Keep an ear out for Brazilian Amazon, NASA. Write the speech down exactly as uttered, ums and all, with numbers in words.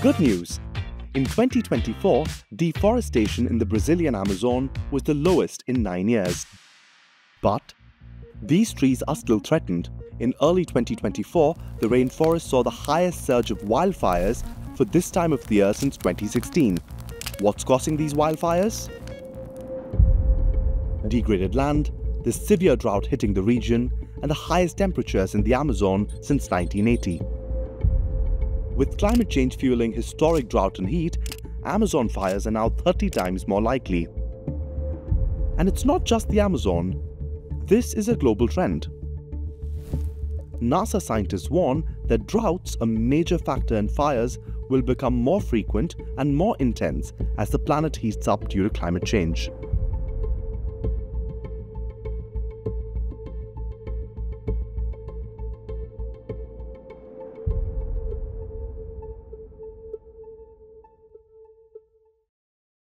Good news! In twenty twenty-four, deforestation in the Brazilian Amazon was the lowest in nine years. But these trees are still threatened. In early twenty twenty-four, the rainforest saw the highest surge of wildfires for this time of the year since twenty sixteen. What's causing these wildfires? Degraded land, the severe drought hitting the region, and the highest temperatures in the Amazon since nineteen eighty. With climate change fueling historic drought and heat, Amazon fires are now thirty times more likely. And it's not just the Amazon. This is a global trend. NASA scientists warn that droughts, a major factor in fires, will become more frequent and more intense as the planet heats up due to climate change.